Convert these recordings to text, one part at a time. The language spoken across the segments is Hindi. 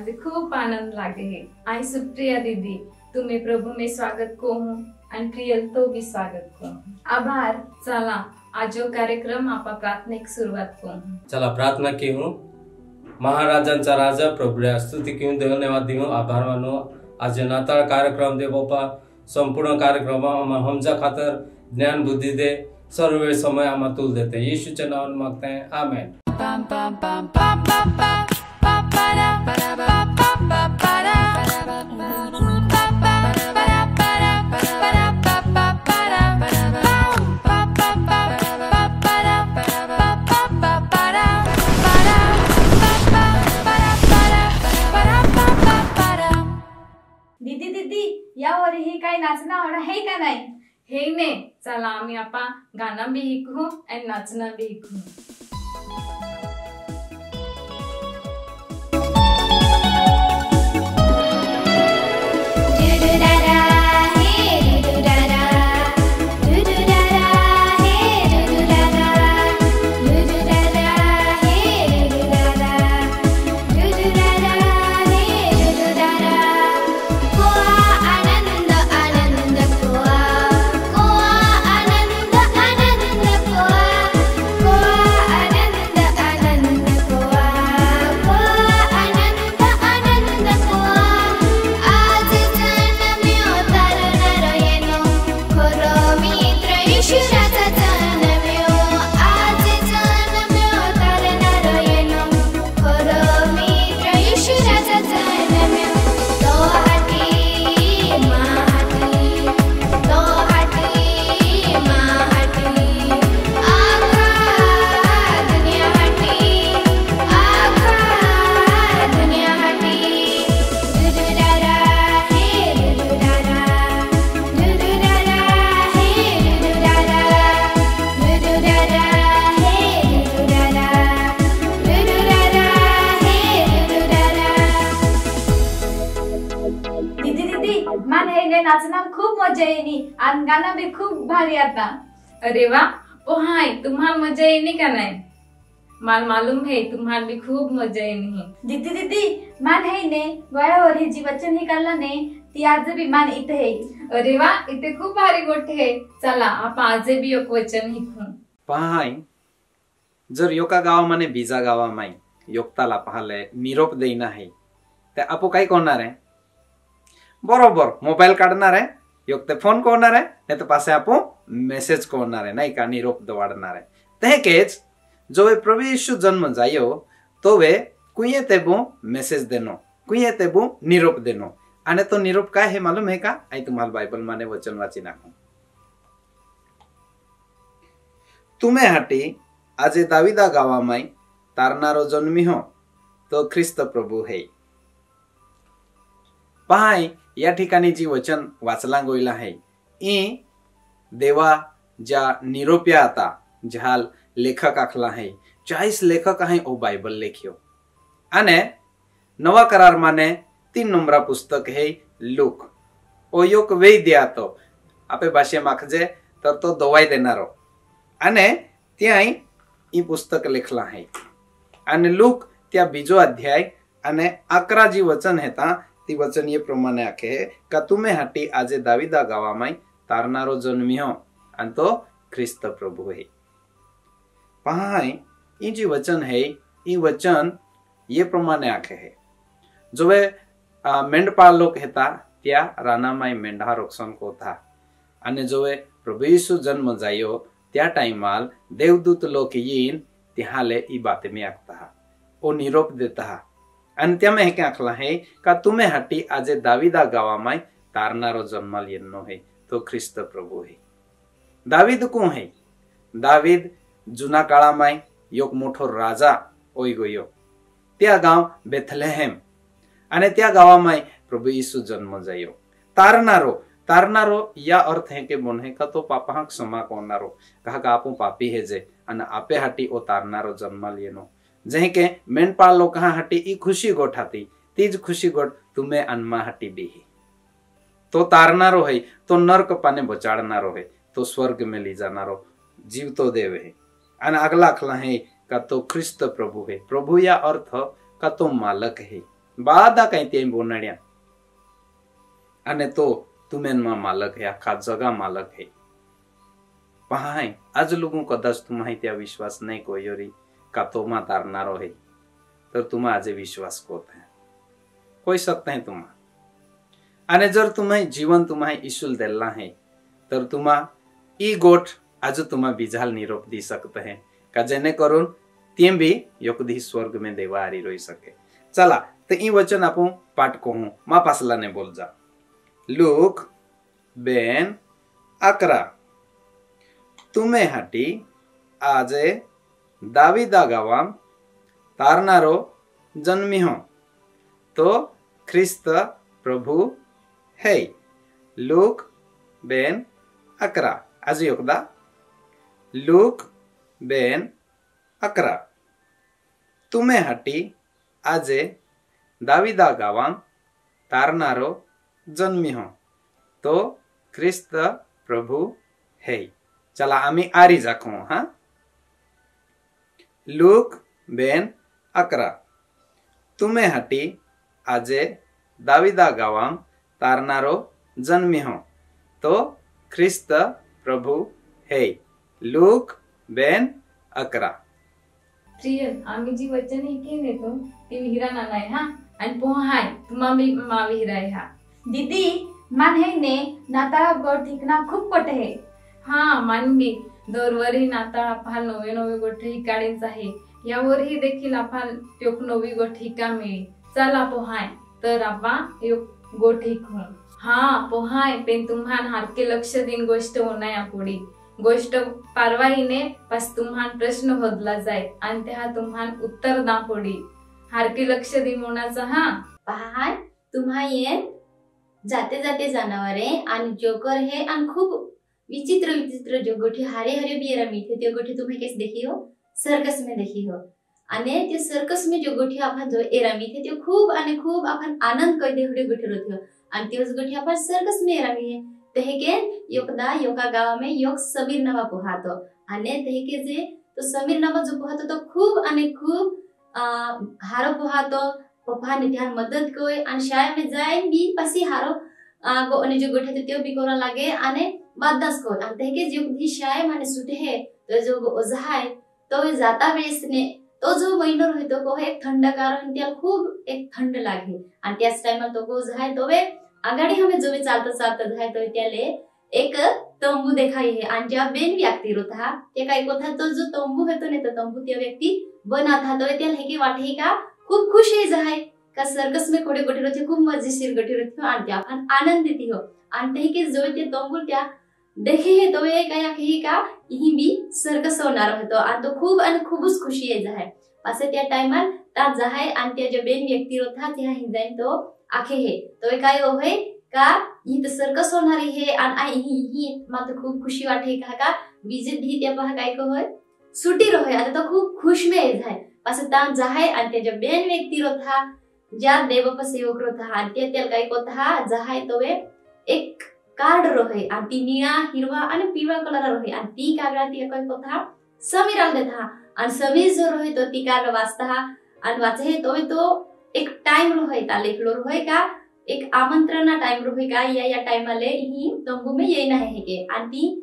आज खूब आनंद लागे है। आई सुप्रिया दीदी तुम्हें प्रभु में स्वागत को हूँ आणि प्रियल तो भी स्वागत को आभार। चला आजो कार्यक्रम आपा प्रार्थने की सुरुवात को। चला प्रार्थना की हूँ। महाराजांचा राजा प्रभुया स्तुति की धन्यवाद दी आभार मानो। आज नाताळ कार्यक्रम दे बापा संपूर्ण कार्यक्रम आम हमजा खातर ज्ञान बुद्धि दे सर्व समय आम तुल देते येशूच्या नावाने मागते हैं आमेन। यावर ही काय नाचना आवड है का नाही हे ने चला आम्ही आपा गाना भी हिकू आणि नाचना भी हिकू। नाचना खूब मजा येनी आणि गाणं भी खूप भारी आता। अरे वा ओ हाय तुम्हाला मजा येनी का नाही मान मालूम है तुम्हाला भी खूप मजा येनी। दीदी दीदी मान है ने गोळ्यावर हे जी वचन हे काढला ने ती आज भी मान इथे है। अरे वा इथे खूप भारी गोष्ट है। चला आपण आज भी एक वचन ऐकू। पहाय जर योका गावा माने बीजा गावा माई योक्ताला पाहले निरोप देईना है ते आपो काय करणार आहे बरोबर मोबाईल काढणार आहे योगते फोन करणार आहे नाही तर पासे आपण मेसेज करणार आहे नाही का निरोप दवाडणार आहे। तहकेच जो वे प्रभु येशू जन्म जायो तो वे कुये तेबो मेसेज देनो कुये तेबो निरोप देनो आणि तो निरोप काय हे मालूम है का आई तुम्हाला बायबल माने वचन वाची नाखू। तुम्हे हाटी आजे दाविदा गावामाई तारणारो जन्मी हो तो ख्रिस्त प्रभु है। पहाय या ठिकाणी जी वचन वाचला गोयला है ई देवा ज्या निरोप्या आता जहाल लेखक आखला है 40 लेखक है ओ बाइबल लेखियो अने नवा करार माने 3 नंबरा पुस्तक है लूक ओ योग वे दिया तो आपे भाषे माखजे तर तो दवाई देनारो अने त्याई ई पुस्तक लेखला है अने लूक त्या बीजो अध्याय अने 11 जी वचन है ता ती वचन ये प्रमाणे आखे का तुम्हें हाटी आजे दाविदा गावामाई तारणारो जन्मियो आणि तो ख्रिस्त प्रभु है। पहाय ई जी वचन है ई वचन ये प्रमाणे आखे है जो वे मेंढपाळ लोक हेता त्या रानामाई मेंढा रक्षण कोता आणि जो वे प्रभु येशू जन्म जायो त्या टाइमाल देवदूत लोक येईन त्याले ई बातमी आखता ओ निरोप देता अंत्य में क्या आखला है का तुम्हें हटी आजे दाविदा गावामाई तारणारो जन्मल येन्नो है तो ख्रिस्त प्रभु है। दाविद को है दाविद जुना काळामाई योग मोठो राजा ओई गयो त्या गांव बेथलेहेम अने त्या गावामाई प्रभु येशू जन्म जायो। तारणारो तारणारो या अर्थ है के बोने का तो पापा क्षमा करणारो कहा का आपू पापी है जे अन आपे हटी ओ तारणारो जन्मल येनो जहे के मेंढपाळ लोका हटी ई खुशी गोठ हाती तीज खुशी गोठ तुम्हें अनमा हटी भी तो तारणारो है तो नरक पाने बचाड़नारो है तो स्वर्ग में ली जानारो जीव तो देवे है अन अगला खला है का तो ख्रिस्त प्रभु है। प्रभु या अर्थ का तो मालक है बाधा कहीं तेम बोनाड्या अने तो तुम्हें मां मालक है, आखा जगह मालक है। पहाय आज लोगों कदाच तुम्हारी त्या विश्वास नहीं कोयो री का तो मां तारनारो है, तर तुम्हा आज विश्वास कोत है कोई सकते हैं तुम्हा। अने जर तुम्हें जीवन तुम्हारे ईशुल देला है तर तुम्हा ई गोठ आज तुम्हा बिजाल निरोप दी सकते हैं का जेने करून तेम भी योकदी स्वर्ग में देवारी रोई सके। चला तो ई वचन आप पाठ कहूं मां पासला ने बोल जा लूक 2:11 तुम्हें हाटी आजे दाविदा गावाम तारनारो जन्मी हो तो ख्रिस्त प्रभु है। लूक 2:11 आज योगदा लूक 2:11 तुम्हें हाटी आजे दाविदा गावाम तारनारो जन्मी हो तो ख्रिस्त प्रभु है। चला आम्ही आरी जाखू हाँ लूक 2:11 तुम्हें हटी आजे दाविदा गावाम तारनारो जन्मी हो तो ख्रिस्त प्रभु है। लूक 2:11 प्रिय आम्ही जी वचन ऐकीन येतो ती विहिरा नानाय हा आणि पोहाय तुम्हा मी माविहिराय हा दीदी मान है ने नाता गोट हिकना खूप पट है। हाँ मान भी दौरवर ही नाता आपण नवे नवे गोट हिकाडीच आहे यावर ही देखील आपण एक नवी गोट हिका मिळी। चला पोहाय तर आपण एक गोट हिकू। हाँ पोहाय पेन तुम्हान हारके लक्ष देन गोष्ट होणार आपुडी गोष्ट पारवाईने पास तुम्हान प्रश्न होदला जाय आणि त्या तुम्हान उत्तर दा पडी हारके लक्ष देन होणाचा। हाँ पहाय तुम्हा ये जाते जाते जनावरे आणि जोकर हे आणि खूप विचित्र विचित्र जोगोठी हरे हरे बियरा मीठे ते गोठी तुम्ही केस देखियो सर्कस में देखियो आणि ते सर्कस में जोगोठी आपण जो एरा मीठे ते खूप आणि खूप आपण आनंद कई देखडे गोठी रोथियो आणि तेस गोठी आपण सर्कस में एरा मीहे तहे के योकदा योका गाव में योग समीर नवा पोहातो आणि तहे के जे तो समीर नवा जो पोहातो तो खूप आणि खूप हारो पोहातो पप्पा ने ध्यान मदद कोई आणि शाळे में जाईन बी पसी हारो गो ने जो गोठे ते बी कोरा लागे आणि बादस कोई आणि ते के जो धी शाळे माने सुटे है तो जो ओझाय तो वे जाता वेळेस ने तो जो महिनोर होतो को एक थंड कारण त्या खूप एक थंड लागे आणि त्याच टाइमला तो ओझाय तो वे आगाडी हमें जो वे चालता चालता जाय तो त्याले एक तंबू देखाई है आणि ज्या बेन व्यक्ति रोता ते काय कोथा तो जो तंबू है तो ने तो तंबू त्या व्यक्ति बनाथा तो त्याले की वाटे का खूब खुश है जाए का सर्कस में कोडे गोठी रोथे खूब मजेशीर गोठी रोथे आणि आपण आनंदित हो आणि ते के जो ते तंबूल त्या देखे है तो ये काया कही का यही भी सर्कस होणार होतो आणि तो खूब आणि खूबच खुशी है जाए असे त्या टाइमर ता जाए आणि त्या जो बेन व्यक्ती रोथा त्या ही जाए तो आखे है तो ये काय होय का ही तो सर्कस होणार है आणि ही मात्र खूब खुशी वाटे का बीजे भी त्या पहा काय को होय सुटी रहे आता तो खूब खुश में जाए पास तान जाए आणि जब बेन व्यक्ति रो था जा देव पसेवक रो था आणि तेल काय को था जाए तो वे एक कार्ड रहे आणि नीळा हिरवा आणि पिवळा कलर रहे आणि ती कागराती काय को था समीर आले था आणि समीर जो रहे तो ती कार्ड वाचता आणि वाचे तो वे तो एक टाइम रहे ता लिखलो रहे का एक आमंत्रण टाइम रहे का या टाइम आले ही तंबू में ये नाही है के आणि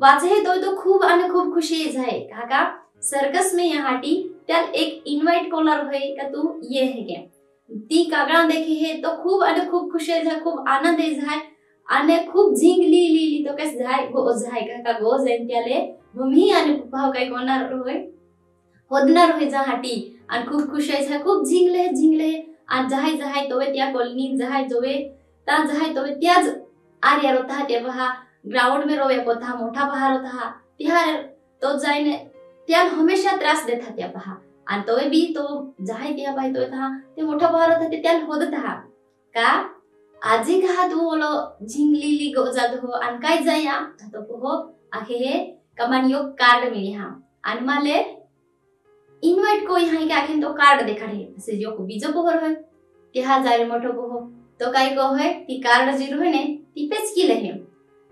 वाचे तो खूब आणि खूब खुशी जाए काका सर्कस में यहाँ टी त्याल एक इनवाइट कॉलर होय का तू ये है क्या ती कागड़ा देखे है तो खूब अने खूब खुशी है खूब आनंद है जाए अने खूब झिंग ली ली ली तो कैसे जाए गो जाए का गो जैन त्याले भूमि अने भाव का कोना होय होदना रहे जहाँ टी अन खूब खुशी है खूब झिंग ले आ जाए जाए तो वे त्या कॉलोनी जाए जो वे ता जाए तो वे त्याज आर्या रोता ते वहा ग्राउंड में रोवे को था मोठा बहार होता त्यार तो जाए ने त्याल हमेशा त्रास देता त्या पहा आणि तो भी तो जाय त्या पाय तो था ते मोठा बहार होता ते त्याल होदता का आजी का तू ओलो झिंगलीली गो जात हो आणि काय जाया तो पोहो आखे हे कमान यो कार्ड मिली हा आणि माले इनवाइट कोई हाय का आखे तो कार्ड देखाडे असे जो को बीजो पोहर होय ते हा जाय मोठो पोहो तो काय को होय ती कार्ड जी रहे ने ती पेच की लहे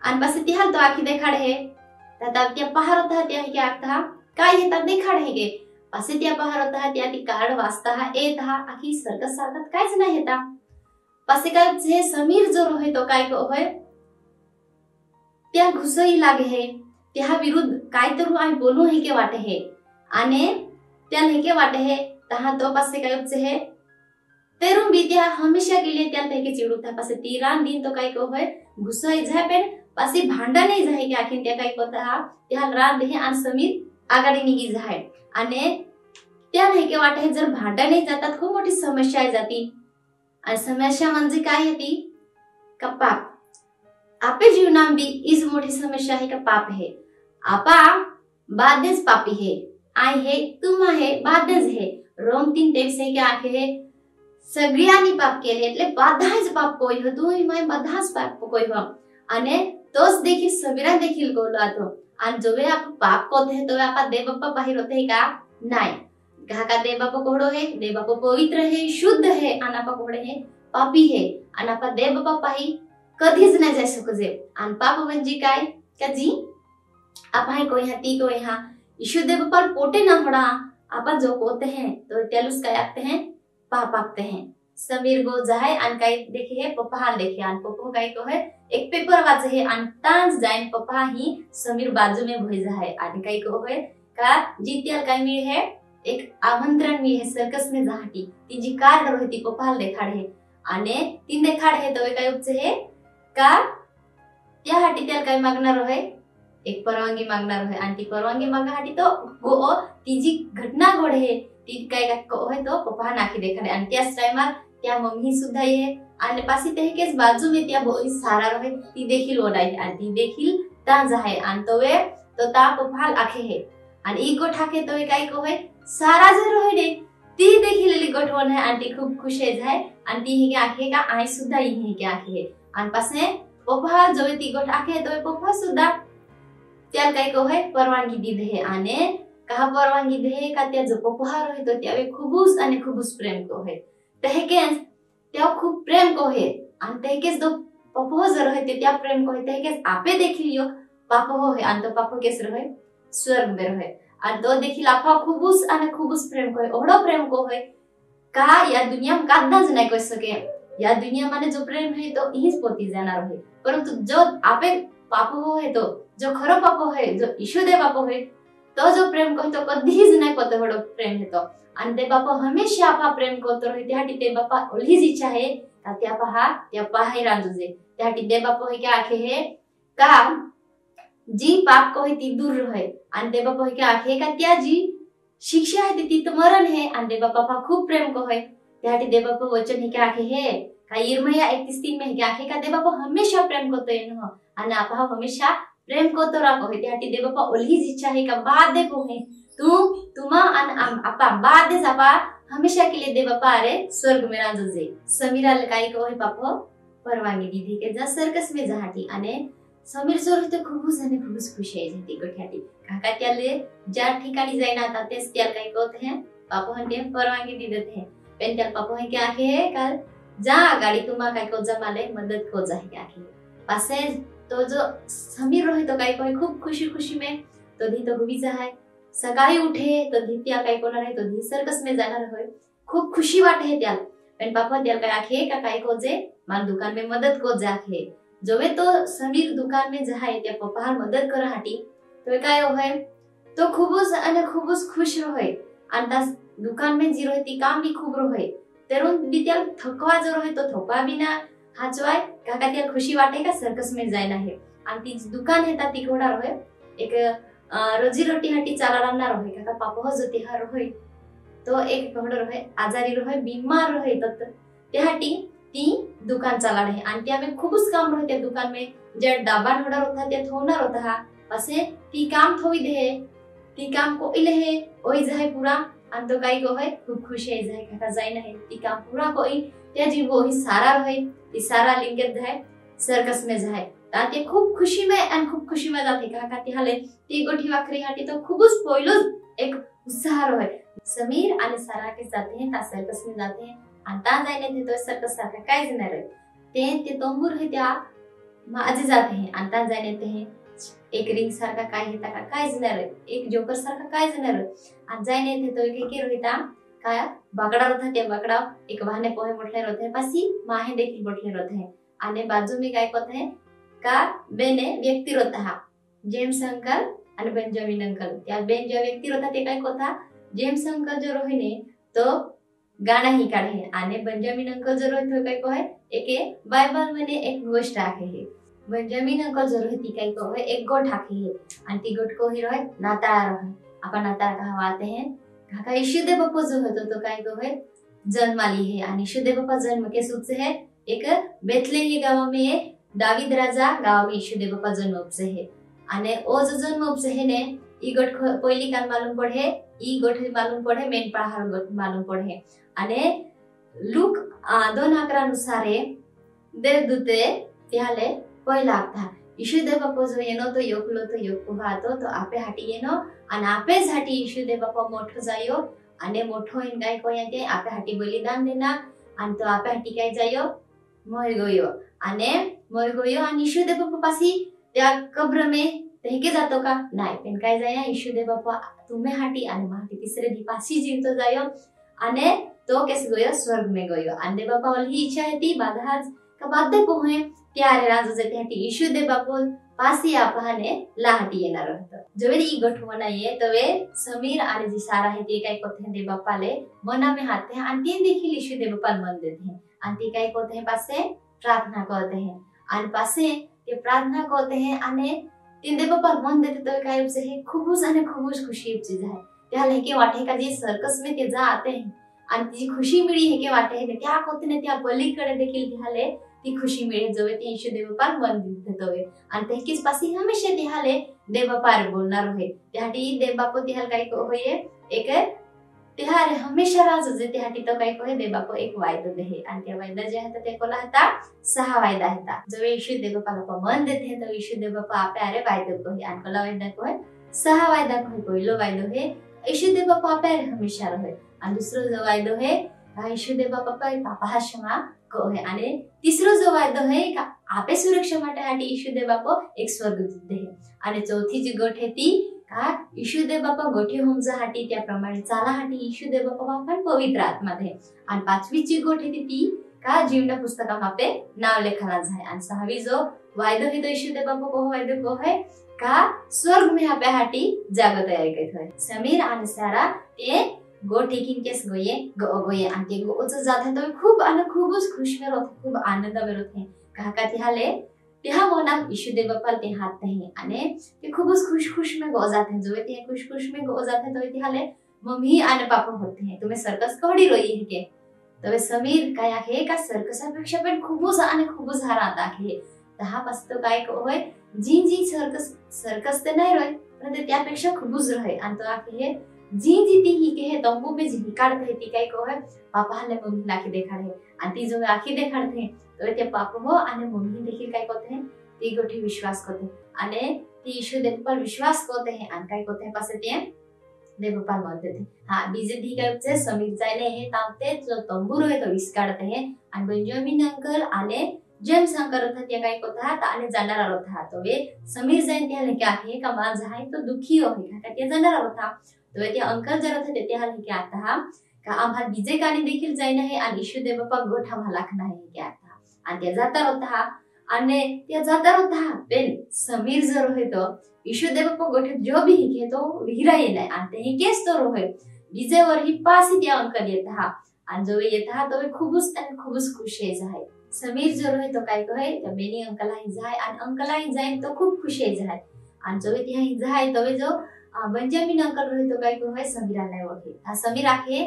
आणि बस ते हा तो आखे देखाडे हे तब त्या पहार होता त्या के आखता काय हे तब देखाडे हे असे त्या पहारतः त्या कार्ड वाचता येता आखी सर्कस सारखं काहीच नाही येता पसे का जे समीर जो रोहे तो काय होय त्या घुसई लागे हे त्या विरुद्ध काय तर आय बोलू हे के वाटे हे आने त्या नाही के वाटे हे तहा तो पसे काय जे हे तेरुम बीत्या हमेशा के लिए त्या तहके चिडूता पसे 13 दिन तो काय होय घुसई जाय पे पसे भांडा नाही जाय के आखिन त्या काय होता त्या रात हे आन समीर आगाड़ी निगी जाय अने त्या लेके वाटे जर भांडा नहीं जातात खूप मोठी समस्या आहे जाती आणि समस्या म्हणजे काय येती का पाप आपे जीवनाम भी इज मोठी समस्या आहे का पाप है आपा बाध्यज पापी है आय है तुम आहे बाध्यज है रोम 3:23 है के आखे सगळ्यांनी पाप केले એટલે बाधाज पाप कोई हो दोई माय बाधाज पाप कोई हो अने तोस देखील समीरा देखील गोलातो आणि जोवे आप पाप कोते तो आपा देव बाप्पा बाहेर होते का नाही घाका देव बाप्पा कोडो है देव बाप्पा पवित्र है शुद्ध है आणि आपा कोडे है पापी है आणि आपा देव बाप्पा पाही कधीच नाही जाय सकजे आणि पाप म्हणजे काय का जी आपा है कोई हती कोई हा ईशु देव बाप्पा पोटे ना होडा आपा जो कोते हैं तो त्यालुस काय आते हैं पाप आते हैं समीर गो जाय आणि काय देखे है पप्पा हाल देखे आणि पप्पा काय को है एक पेपर वाचे है अंताज जाइन पप्पा ही समीर बाजू में भेजा है आणि काही को है का जीत्या काय मिळ है एक आमंत्रण मिळ है सर्कस में जाहटी ती जी कार्ड रहती पप्पा देखाड है आणि तीन देखाड है तो काय उपचे है का त्या हाटी त्याला काय मागणार होय एक परवानगी मागणार होय आणि ती परवानगी मागा हाटी तो गो ती जी घटना घड है ती काय का को है तो पप्पा नाखी देखाड आणि त्याच टाइमर त्या मम्मी सुद्धा है आणि पासी तहकेस बाजू में त्या बोई सारा रहे ती देखील ओडाई आणि ती देखील ता जाय आणि तोवे तो ताप फाल आखे है आणि ई गोठा के तोवे काय कोय सारा जे रहे ने ती देखील ली गोठवण है आणि ती खूप खुश है जाय आणि ती ही आखे का आई सुद्धा ही के आखे आणि पासे पप्पा जोवे ती गोठ आखे तोवे पप्पा सुद्धा त्या काय कोय परवानगी दीद है आणि कहा परवानगी दे का त्या जो पप्पा रहे तो त्यावे खूबूस आणि खूबूस प्रेम को है तहकेस त्या खूप प्रेम को है आणि तहकेस दो पप्पो जर है ते त्या प्रेम को है तहकेस आपे देखिल योग पापो हो है आणि तो पापो केस रहे स्वर्ग में रहे आणि तो देखिल आपा खूबूस आणि खूबूस प्रेम को है ओडो प्रेम को है का या दुनिया में कादाज नहीं कर सके या दुनिया माने जो प्रेम है तो ही पोती जाना रहे परंतु जो आपे पापो हो है तो जो खरो पापो है जो ईशु देव पापो है तो जो प्रेम को तो कधीज नहीं कोते ओडो प्रेम है तो आणि ते बापा हमेशा आपा प्रेम करतो रहे त्यासाठी ते बापा ओलीज इच्छा है का त्या पहा त्या पाहे राजूजे त्यासाठी ते बापा हे के आखे है का जी पाप को ती दूर रहे आणि ते बापा हे के आखे का त्या जी शिक्षा है ती मरण है आणि ते बापा पा खूप प्रेम को है त्यासाठी ते बापा वचन हे के आखे है का यिर्मया 31:3 में हे के आखे का ते बापा हमेशा प्रेम करतो न आणि आपा हमेशा प्रेम करतो राखो है त्यासाठी ते बापा ओलीज इच्छा है का बाद देखो है तुम्हा आपा बाद आपा हमेशा के लिए देव बापा रे स्वर्ग में राजोजे समीरा लकाई को है पापो परवानगी दीदी के जा सर्कस में जाहटी अने समीर जोर तो खूबूस अने खूबूस खुश है जती गोठ्याटी काका त्याले जा ठिकाणी जाईना आता तेच त्याल काही कोत है पापो हने परवानगी दी देते हैं पेन त्याल पापो है के आखे है काल जा गाड़ी तुम्हा काही को जमाले मदद को जाहि के आखे पासे तो जो समीर रोहे तो काही को खूब खुशी खुशी में तो दी तो हुई जाए सकाळी उठे तो दित्या काय कोला रहे तो धी सर्कस में जाणार होय खूप खुशी वाटे त्याल पण पापा त्याल काय आखे का काय कोजे माल दुकान में मदद को जाखे जोवे तो समीर दुकान में जाय त्या पप्पा मदद कर हाटी तो काय होय तो खूबस अने खूबस खुश होय आणि दुकान में जी रहती काम भी खूब होय तेरून दित्या थकवा जो होय तो थकवा बिना हाचवाय काका त्या खुशी वाटे का सर्कस में जायना है आणि ती दुकान है ता ती कोडा होय एक रोजी रोटी हाटी चाला राहणार होय काका पापो जती हर होय तो एक बंड रोय आजारी रोय बीमार रोय तत ते हाटी ती दुकान चाला रहे आणि त्या में खूबस काम रहते दुकान में जे डाबा नोडर होता ते थोणार होता असे ती काम थोई दे ती काम को इले ओई जाय पूरा आणि तो काही को होय खूब खुश है जाय काका जाय नाही ती काम पूरा कोई त्या जी वो ही सारा होय ती सारा लिंगत जाय सर्कस में जाय ताते खूब खुशी में आणि खूब खुशी में जाते काका ती हाले ती गोठी वाखरी हाटी तो खूबस पोइलो एक उत्साह रहे समीर आणि सारा के साथ हैं ता सर्कस में जाते हैं आता जायने थे तो सर्कस सारखा कायज न रहे ते ते तंबूर है त्या माजे जाते हैं आता जायने थे एक रिंग सारखा काय हेता का कायच नर, एक जोकर सारखा कायच नर. आज जाय ने तो के केर हेता काय बागडा रथा ते बागडा एक वाहने पोहे मोठले रथे पासी माहे देखील मोठले रथे आणि बाजू मी काय कथे का बेने व्यक्ती रथा जेम्स अंकल आणि बेंजामिन अंकल. त्या बेन जो व्यक्ती रथा ते काय कथा जेम्स अंकल जो रोहिने तो गाणा ही काढे आणि बेंजामिन अंकल जो रोहित तो काय कहे एके बायबल मध्ये एक गोष्ट आहे. बेंजामिन अंकल जो रोहित काय कहे एक गोठ आहे आणि ती गोठ को ही रोहित नाताळ आपण नाताळ कहवाते हैं काका यशुदेव बापा जो होतो तो काय कहे जन्माली है आणि यशुदेव बापा जन्म के सूच है एक बेथलेहम गाव में दावीद राजा गाव में यशुदेव बापा जन्म उपसे है आणि ओ जो जन्म उपसे है ने ई गोठ पहिली कान मालूम पड़े ई गोठ मालूम पड़े मेन पहाड़ गोठ मालूम पड़े आणि लूक 2:11 अनुसार देवदूते त्याले पहिला था यशुदेव बापा जो येनो तो योकलो तो योको हातो तो आपे हाटी येनो आणि आपेच हाटी यशुदेव बापा मोठो जायो आणि मोठो इन काय कोया ते आपे हाटी बलिदान देना आणि तो आपे हाटी काय जायो मोय गयो आणि यशुदेव बापा पासी त्या कब्र में तेके जातो का नाही पण काय जाया यशुदेव बापा तुम्ही हाटी आणि माटी तिसरे दिपासी जीवतो जायो आणि तो केस गयो स्वर्ग में गयो. आणि बापा वाली ही इच्छा होती बाधाज का बाध्य कोहे त्यारे राजा जे त्याटी यशुदेव बापू पासी आपहाने लाहटी येणार होतं. जेवेळी ई गठ बनाये तवे समीर आणि जी सारा हे ते काय कोथे दे बापाले मना में हाते हैं आणि तीन देखील यशुदेव बापाल मन देते हैं आणि ती काय कोथे पासे प्रार्थना करते हैं आणि पासे ते प्रार्थना करते हैं आणि तीन दे बापाल मन देते तो काय उपसे है खूबच आणि खूबच खुशी चीज है. त्याले के वाटे का जे सर्कस में ते जाते हैं आणि ती खुशी मिळी हे के वाटे है त्या कोथने त्या बलीकडे देखील त्याले ती खुशी मिळे जवे ते यशुदेव बापा मन देतवे आणि तेकीच पासी हमेशा तिहाले देव बापार बोलणार होय. त्याटी देव बापू तिहाल काय होये एक तिहारे हमेशा राजा जे त्याटी तो काय होय देव बापू एक वायदा देहे आणि त्या वायदा जे होता ते कोला होता 6 वायदा होता. जवे यशुदेव बापाला मन देते तो यशुदेव बापा आपे अरे वायदा कोही आणि कोला वायदा कोय 6 वायदा कोय पहिलो वायदो हे यशुदेव बापा आपे हमेशा रहे आणि दुसरो जो वायदो हे यशुदेव बापा पापा क्षमा को है आणि तिसरो जो वायदा है का आपे सुरक्षा माटे हाटी यशुदेव बापा एक स्वर्गदूत दे आणि चौथी जी गोठ है ती का यशुदेव बापा गोठी होमजा हाटी त्या प्रमाणे चाला हाटी यशुदेव बापा पवित्र आत्मा दे आणि पाचवी जी गोठ है ती का जीवना पुस्तका मापे नाव लेखाला जाय. आणि सहावी जो वायदा है तो यशुदेव बापा को वायदा को है का स्वर्ग में आपे हाटी जागा तयार करत है. समीर आणि सारा ते गोठी किंकेस गोये गोये आणि गोच जाते तो खूप आणि खूबच खुश में रहते खूप आनंद में रहते काका तिहाले तिहा मोना यशुदेव बापा ते हात नाही आणि ते खूबच खुश में गो जाते जो ते खुश में गो जाते तो तिहाले मम्मी आणि पापा होते हैं तुम्ही सर्कस कोडी रोई है के तवे समीर काय आहे का सर्कसापेक्षा पण खूबच आणि खूबच हरात आहे. तहा पास्तो काय होय जी जी सर्कस ते नाही रोय पण ते त्यापेक्षा खूबच रहे आणि तो आहे जी जीती ही के है तंबू में जी काढत है ती काय को है पापा ले मम्मी लाखी देखाड़ है आणि ती जो आखी देखाडत है तो ते पाप हो आणि मम्मी देखील काय करते हैं ती गोठी विश्वास करते आणि ती यशुदेव बापा विश्वास करते हैं आणि काय करते पासे ते देव बापा मानते हैं. हां बीजे दी काय से समीर जाने है तांते जो तंबू रहे तो विस काढते हैं आणि बेंजामिन अंकल आणि जेम्स अंकल होता ते काय करता आणि जाणार होता तो वे समीर जयंती आले क्या है का मां जाय तो दुखी हो का ते जाणार होता तो ते अंकल जरा था तेते हाल के आता हा का आम्हा बीजे कानी देखील जायना है आणि यशुदेव बापा गोठा मालाखना है के आता आणि ते जाता होता आणि ते जाता होता बेन समीर जो रहे तो यशुदेव बापा गोठे जो भी के तो विहिरा येला आणि ते केस तो रहे बीजे और ही पास ही ते अंकल येता हा आणि जो येता तो खूबच आणि खूबच खुश है जाय. समीर जो रहे तो काय कहे तो बेनी अंकल ही जाय आणि अंकल ही जाय तो खूब खुश है जाय आणि जो ते ही जाय तो जो बेंजामिन अंकल रहे तो काय को है समीरा लाय ओके आ समीर आखे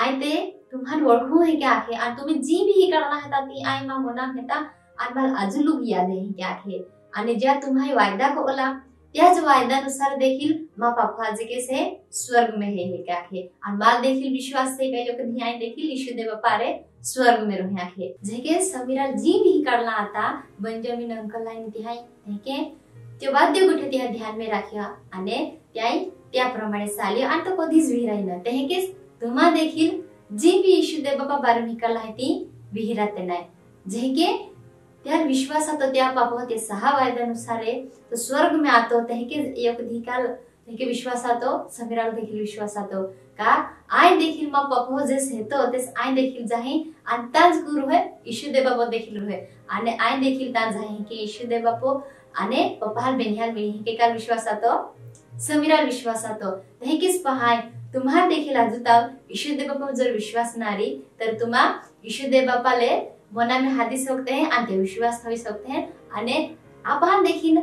आयते तुम्हार ओळखू है क्या आखे आ तुम्ही जी भी करना है ताती आय मा मोना हेता आनबाल आजलू गिया ले क्या आखे आणि ज्या तुम्हाई वायदा को ओला त्याच वायदा अनुसार देखील मा पापा जी के से स्वर्ग में है क्या आखे आनबाल देखील विश्वास से काय जो ध्यान देखील यशुदेव बापा रे स्वर्ग में रहे आखे जेके समीरा जी भी करना आता बेंजामिन अंकल लाइन तिहाई के ते वाद्य गोठे त्या ध्यान में राखिया आणि त्या प्रमाणे साली आणि तो कधीच विहिराई न ते हेकेस तुम्हा देखील जी भी यशुदेव बापा बारे निकाल आहे ती विहिराते नाही जे के त्यात विश्वासात त्या बाबत 6 वायद्यानुसार तो स्वर्ग में आतो तेके विश्वासातो समीराल देखील विश्वासातो का आय देखील मा पापो जे सेतो तेस आय देखील जाही आणि ताज गुरु है ईशु देव बाबा देखील है आणि आय देखील ताज जाही की ईशु देव बापो आणि पपाल बेनियाल बेही के काल विश्वासातो समीराल विश्वासातो तेकीस पहाय तुम्हा देखील आजुताव ईशु देव बापा जर विश्वास नारी तर तुम्हा ईशु देव बापाले मना में हादी सकते हैं आणि विश्वास ठेवी सकते हैं आणि आपण देखील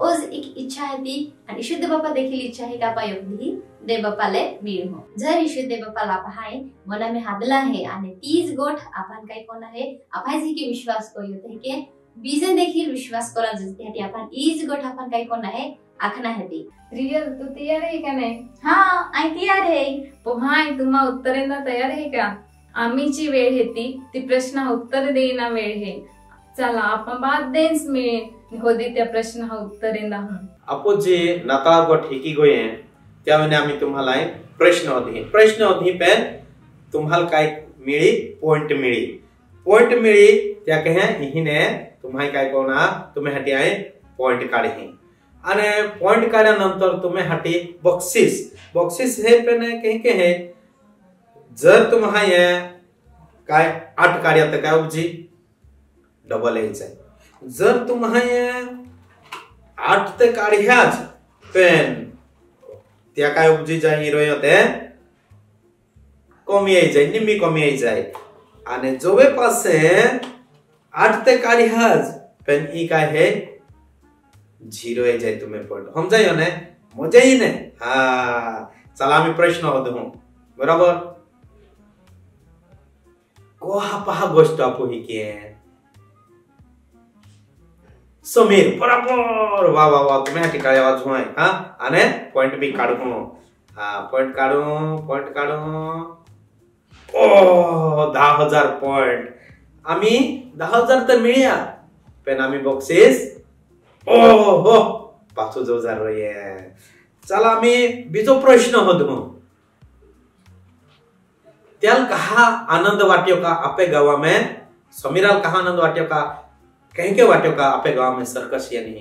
उस एक इच्छा है ती आणि ईशु देव बापा देखील इच्छा है का आपण योगदी देव बापाले मिळू जर ईशु देव बापाला पाहाय मना में हादला है आणि तीज गोठ आपण काय कोण आहे आपण जी की विश्वास कोय होते के बीजे देखील विश्वास करा जते ती आपण ईज गोठ आपण काय कोण आहे आखना है ती रियल तू तयार है का नाही हां आई तयार है पोहाय तुम्हा उत्तरेला तयार है का आम्हीची वेळ हेती ती प्रश्न उत्तर देना वेळ है चला आपण बाद देस में होदी त्या प्रश्न उत्तरेला आपो जे नकार को ठेकी गए हैं त्या मैंने आम्ही तुम्हाला प्रश्न होती पेन तुम्हाला काय मिली पॉइंट मिली त्या कहे हिने तुम्हाई काय कोना तुम्हें हटियाए पॉइंट काढे हैं आणि पॉइंट काढल्यानंतर तुम्हें हटी बक्षीस हे पेन कहे के है जर तुम्हाय काय 8 कार्यात काय उपजी डबल यायचं आहे जर तुम्हाय 8 ते काढ्याच पेन त्या काय उपजी जाय रोय होते कमी यायचं आहे निम्मी कमी यायचं आहे आणि जोवे पासे 8 ते काढ्याच पेन ई काय है झिरो यायचं आहे तुम्हें पण समजायो ने मजा ही ने हां चला मी प्रश्न होतो बरोबर कोहा पहा गोष्ट आपो ही के समीर बराबर वा वा वा तुम्हें टिकाय आवाज होय हां आने पॉइंट भी काढू हां पॉइंट काढू ओ 10000 पॉइंट आम्ही 10000 तर मिळ्या पण आम्ही बॉक्सेस ओ हो 5000 रोये चला आम्ही बीजो प्रश्न होतो त्याल कहा आनंद वाटियों का आपे गावा में समीराल कहा आनंद वाटियों का कहीं के वाटियों का आपे गावा में सर्कस यानी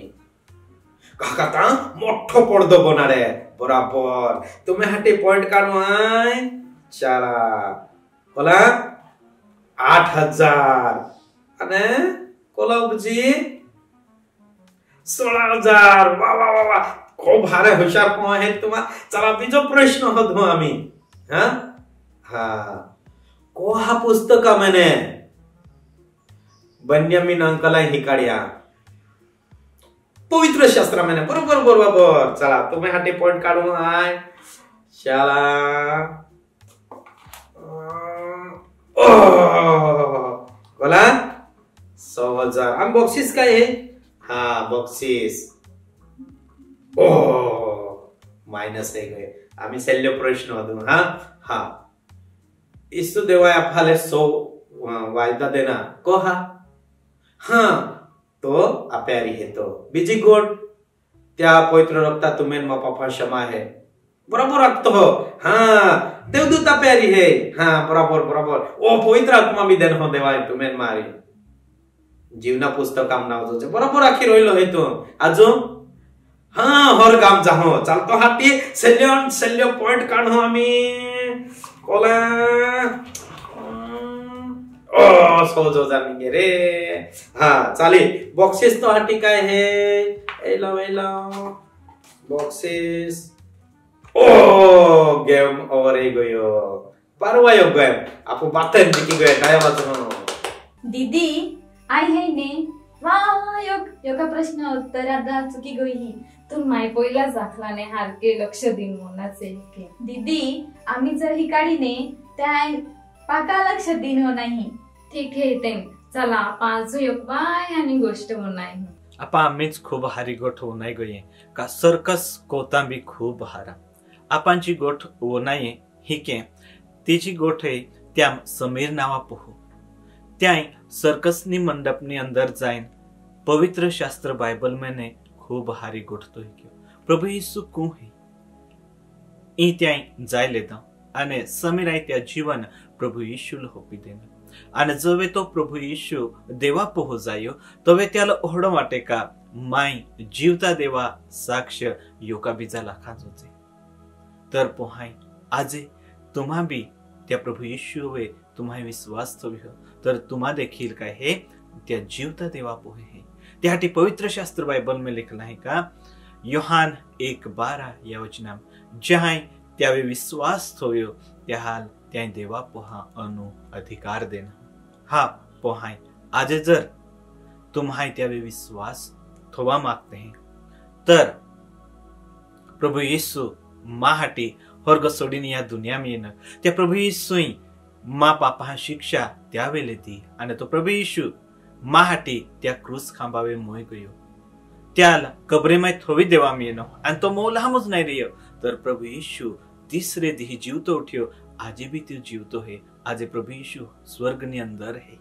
कहा का मोठो पर्दो बना रे बराबर तुम्हें हटे पॉइंट काढवाय चला बोला 8000 अने कोला उपजी 16000 वाह वाह वाह वाह खूब भारे होशियार पो है तुम्हा चला बीजो प्रश्न हो दो आम्ही हां हाँ, कोहा पुस्तक मैंने बन्यामीन अंकल हिकाड़िया पवित्र शास्त्र मैंने बरोबर बरोबर चला तुम्हें हाटे पॉइंट काढू आय चला ओ बोला 10000 हम बॉक्सेस का है हाँ बॉक्सेस ओ माइनस है गए आम्ही सेल्लो प्रश्न होतो हाँ हाँ ईशु देवाय आपले 100 वायदा देना कोहा हाँ तो अप्यारी है तो बीजी गोड त्या पवित्र रक्ता तुम्हें मा पापा क्षमा है बराबर रक्त हो हाँ देवदूत अप्यारी है हाँ बराबर बराबर ओ पवित्र आत्मा भी देन हो देवाय तुम्हें मारी जीवना पुस्तक काम ना हो बराबर आखिर होइलो है तो आजो हाँ हर काम जाहो चलतो हाटी सेल्योन सेल्यो पॉइंट काढो आम्ही कोला ओ 10000 निघे रे हाँ चाले बॉक्सेस तो हाटी काय है एला बॉक्सेस ओ गेम ओवर हे गयो परवा यो गेम आपो बातें दिखी गए डायवाज हो दीदी आई है ने वाह योग का प्रश्न उत्तर आधा चुकी गई ही तुम माय पहिला जाखलाने हार के लक्ष दिन मोनाचे के दीदी आम्ही जर हिकाडीने त्या पाका लक्ष दिन हो नाही ठीक है ते चला पाच योग बाय आणि गोष्ट होणार आपा आम्हीच खूप हारी गोठ हो नाही गई का सर्कस कोता भी खूप हारा आपांची गोठ हो नाही हिके तिची गोठ है त्या समीर नावा पोहो त्याय सर्कसनी मंडपनी अंदर जाइन पवित्र शास्त्र बाइबल में ने खूब हारी गोठ तो हिक्यो प्रभु यीशु कु है ई त्याय जाय लेता अने समीराय त्या जीवन प्रभु यीशु ल होपी देना અને જો વે તો પ્રભુ ઈશુ દેવા પહોંચાયો તો વે ત્યાલ ઓહડો માટે કા માય જીવતા દેવા સાક્ષ્ય યોકા બીજા લાખાત होते तर पोहाय आजे तुम्हा बी त्या प्रभु येशूवे तुम्हाय विश्वास तो हो तर तुम्हा देखील काय हे त्या जीवता देवा पोहे है। त्यासाठी पवित्र शास्त्र बायबल में लिखला है का योहान 1:12 या वचनाम जहां त्यावे विश्वास थोयो त्याहाल त्या देवा पोहा अनु अधिकार देना। हा पोहाय आजे जर तुम्हाय त्यावे विश्वास थोवा मागते हैं तर प्रभु येशू माहाटी हर्ग सोडीन या दुनिया में येणं त्या प्रभु येशूई मा पापा शिक्षा त्यावेले ती आणि तो प्रभु येशू माहाटी त्या क्रूस खांबावे मोय गयो त्याला कबरेमाय थोवी देवा में येणं आणि तो मोलामज नाही रियो तर प्रभु येशू तिसरे दिही जीवतो उठ्यो आजे भी ती जीवतो है। आजे प्रभु येशू स्वर्ग नी अंदर है।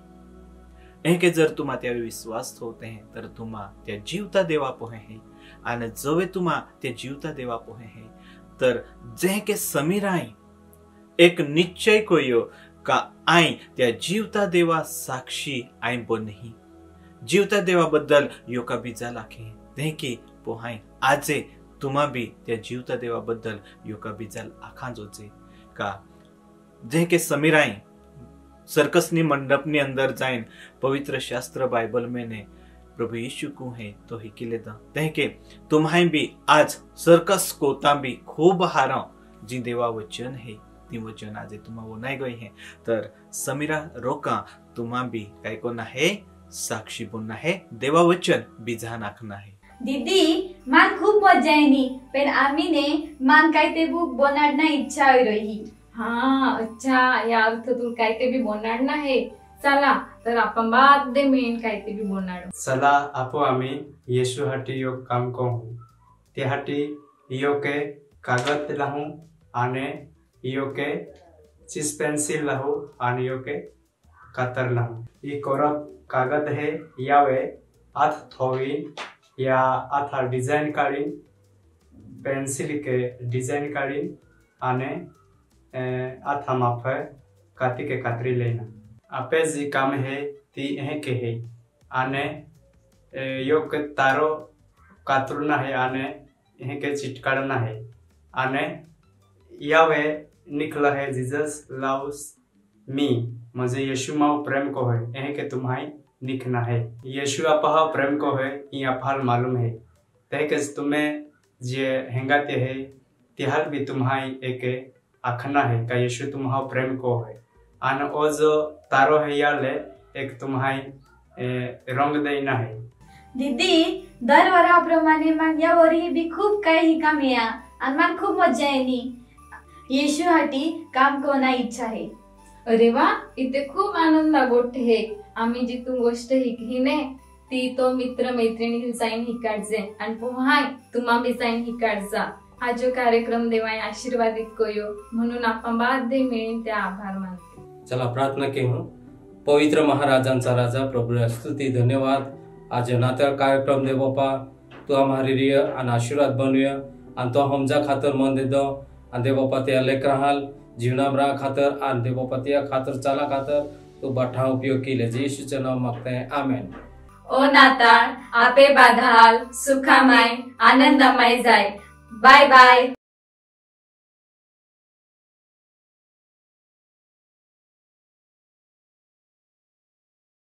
एके जर तुम्हा त्यावे विश्वास होते हैं तर तुम्हा त्या जीवता देवा पोहे है आणि जवे तुम्हा त्या जीवता देवा पोहे है तर जे के समीराई एक निश्चय कोयो का आई त्या जीवता देवा साक्षी आई बो नहीं जीवता देवा बद्दल यो का बीजा लाखे ते की पोहाई आजे तुम्हा भी त्या जीवता देवा बद्दल यो का बीजा लाखां जोचे का जे के समीराई सर्कस नी मंडप नी अंदर जाइन पवित्र शास्त्र बाइबल में ने प्रभु यीशु को है तो ही किले ते के तुम्हाई भी आज सर्कस कोता भी खूब हारा जी देवा वचन है ती वचन आज तुम्हा वो नहीं गई है तर समीरा रोका तुम्हा भी काय को ना है साक्षी बनना है देवा वचन बीजा नाखना है। दीदी मान खूब मजा आईनी पण आम्ही ने मान काय ते बुक बनाडना इच्छा होई रही। हां अच्छा यार तो तू काय ते भी बनाडना है चला तर आपण बाद दे मेन काय ते भी बनाडो चला आपो आम्ही येशू हाटी यो काम कहू ते हाटी यो के कागद लाहू आने यो के चीज पेंसिल लाहू आने यो के कातर लाहू ये कोरा कागद है यावे आथ थोवी या आथा डिजाइन काढी पेंसिल के डिजाइन काढी आने आथा माफे काती के कातरी लेना आपे जी काम है ती एह के है आने यो के तारो कातरना है आने एह के चिटकाड़ना है आने यावे निकला है जीजस लव्स मी मजे यीशु माव प्रेम को है एह के तुम्हाई निकना है यीशु अपहा प्रेम को है ये अफाल मालूम है तह के तुम्हें जे हेंगाते है तिहार भी तुम्हाई एक आखना है का यीशु तुम्हाव प्रेम को है आने ओ जो तारो है याले एक तुम्हाई रंग देना है। दीदी दर वरा प्रमाणे मान या वरी भी खूप काही काम या आणि मान खूप मजा येनी येशू हाटी काम कोणा इच्छा आहे। अरे वा इथे खूप आनंद लागोट हे आम्ही जी तुम गोष्ट हिकहीने ती तो मित्र मैत्रिणी हिसाईन हिकाडजे आणि पोहाय तुम्हा बिसाईन हिकाडजा हा जो कार्यक्रम देवाय आशीर्वादित कोयो म्हणून आपण बाद दे मिळीन त्या आभार मानतो। चला प्रार्थना के हूँ पवित्र महाराजांचा राजा प्रभु स्तुति धन्यवाद आज नात्या कार्यक्रम दे बापा तू हमारी रिय आणि आशीर्वाद बनूया आणि तो हमजा खातर मन दे दो आणि दे बापा त्या लेख राहाल जीवनाम राह खातर आणि दे बापा त्या खातर चाला खातर तू बाठा उपयोग केले येशूचे नाव मागते हैं आमेन। ओ नाताळ आपे बाधाल सुखामय आनंदमय जाय बाय बाय।